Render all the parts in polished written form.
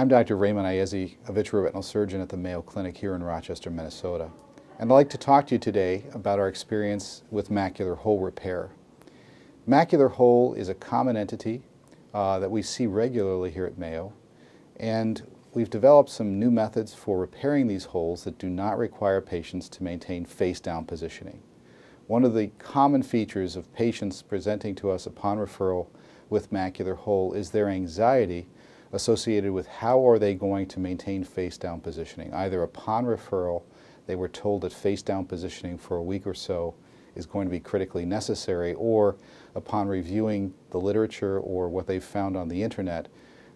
I'm Dr. Raymond Iezzi, a vitreoretinal surgeon at the Mayo Clinic here in Rochester, Minnesota. And I'd like to talk to you today about our experience with macular hole repair. Macular hole is a common entity that we see regularly here at Mayo, and we've developed some new methods for repairing these holes that do not require patients to maintain face-down positioning. One of the common features of patients presenting to us upon referral with macular hole is their anxiety associated with how are they going to maintain face-down positioning. Either upon referral, they were told that face-down positioning for a week or so is going to be critically necessary, or upon reviewing the literature or what they've found on the internet,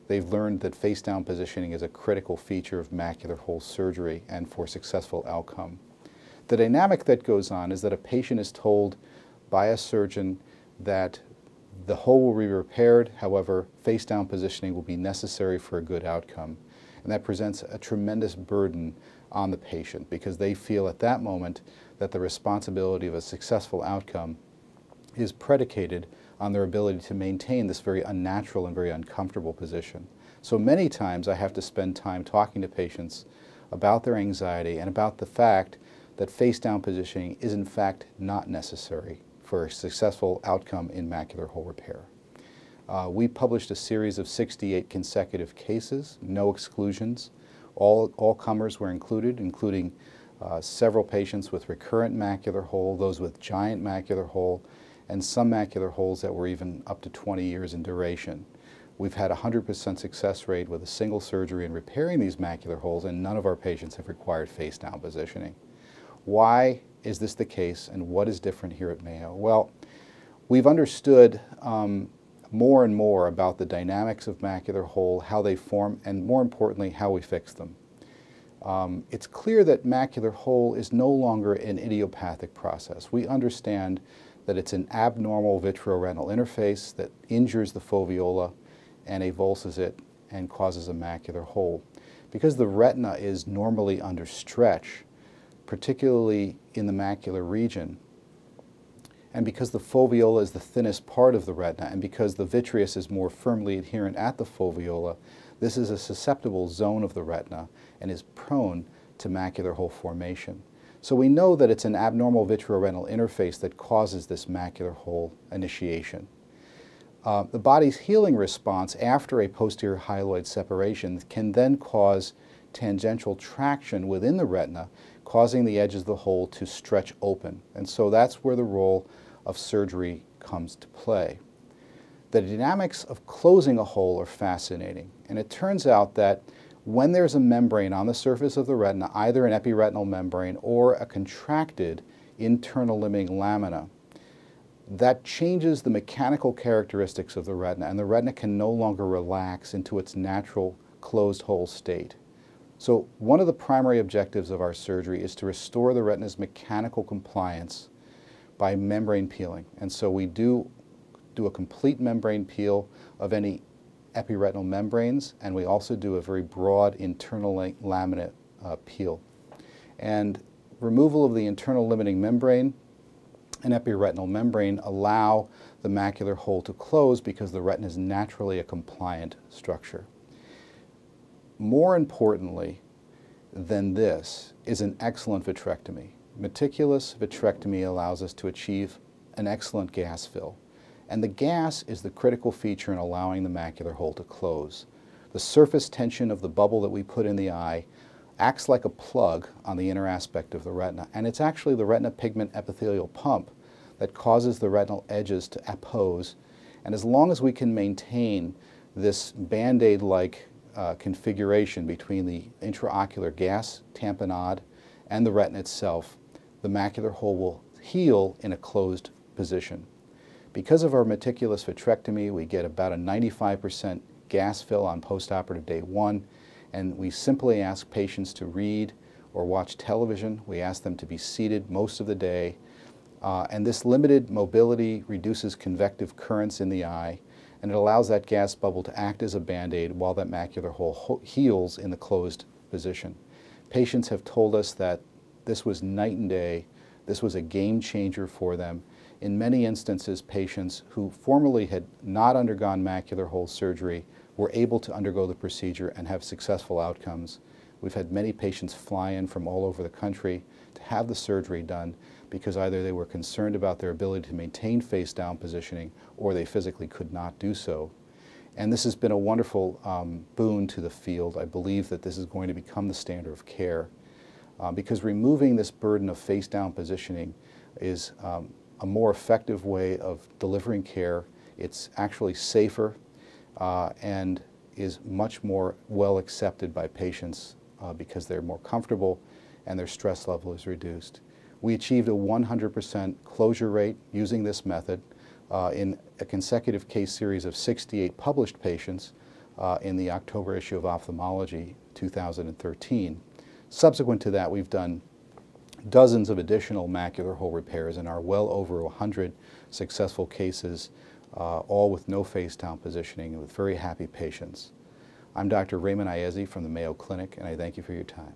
they've learned that face-down positioning is a critical feature of macular hole surgery and for successful outcome. The dynamic that goes on is that a patient is told by a surgeon that the hole will be repaired, however, face-down positioning will be necessary for a good outcome. And that presents a tremendous burden on the patient because they feel at that moment that the responsibility of a successful outcome is predicated on their ability to maintain this very unnatural and very uncomfortable position. So many times I have to spend time talking to patients about their anxiety and about the fact that face-down positioning is in fact not necessary for a successful outcome in macular hole repair. We published a series of 68 consecutive cases, no exclusions. All comers were included, including several patients with recurrent macular hole, those with giant macular hole, and some macular holes that were even up to 20 years in duration. We've had a 100% success rate with a single surgery in repairing these macular holes, and none of our patients have required face-down positioning. Why is this the case, and what is different here at Mayo? Well, we've understood more and more about the dynamics of macular hole, how they form, and more importantly, how we fix them. It's clear that macular hole is no longer an idiopathic process. We understand that it's an abnormal vitreoretinal interface that injures the foveola and avulses it and causes a macular hole. Because the retina is normally under stretch, particularly in the macular region, and because the foveola is the thinnest part of the retina, and because the vitreous is more firmly adherent at the foveola, this is a susceptible zone of the retina and is prone to macular hole formation. So we know that it's an abnormal vitreoretinal interface that causes this macular hole initiation. The body's healing response after a posterior hyaloid separation can then cause tangential traction within the retina, causing the edges of the hole to stretch open. And so that's where the role of surgery comes to play. The dynamics of closing a hole are fascinating. And it turns out that when there's a membrane on the surface of the retina, either an epiretinal membrane or a contracted internal limiting lamina, that changes the mechanical characteristics of the retina, and the retina can no longer relax into its natural closed hole state. So one of the primary objectives of our surgery is to restore the retina's mechanical compliance by membrane peeling. And so we do a complete membrane peel of any epiretinal membranes, and we also do a very broad internal lamina peel. And removal of the internal limiting membrane and epiretinal membrane allow the macular hole to close because the retina is naturally a compliant structure. More importantly than this is an excellent vitrectomy. Meticulous vitrectomy allows us to achieve an excellent gas fill. And the gas is the critical feature in allowing the macular hole to close. The surface tension of the bubble that we put in the eye acts like a plug on the inner aspect of the retina. And it's actually the retinal pigment epithelial pump that causes the retinal edges to apose. And as long as we can maintain this Band-Aid-like configuration between the intraocular gas, tamponade, and the retina itself, the macular hole will heal in a closed position. Because of our meticulous vitrectomy, we get about a 95% gas fill on postoperative day one, and we simply ask patients to read or watch television. We ask them to be seated most of the day, and this limited mobility reduces convective currents in the eye, and it allows that gas bubble to act as a Band-Aid while that macular hole heals in the closed position. Patients have told us that this was night and day. This was a game changer for them. In many instances, patients who formerly had not undergone macular hole surgery were able to undergo the procedure and have successful outcomes. We've had many patients fly in from all over the country to have the surgery done because either they were concerned about their ability to maintain face-down positioning or they physically could not do so. And this has been a wonderful boon to the field. I believe that this is going to become the standard of care because removing this burden of face-down positioning is a more effective way of delivering care. It's actually safer and is much more well accepted by patients because they're more comfortable and their stress level is reduced. We achieved a 100% closure rate using this method in a consecutive case series of 68 published patients in the October issue of Ophthalmology 2013. Subsequent to that, we've done dozens of additional macular hole repairs and are well over 100 successful cases, all with no face-down positioning and with very happy patients. I'm Dr. Raymond Iezzi from the Mayo Clinic, and I thank you for your time.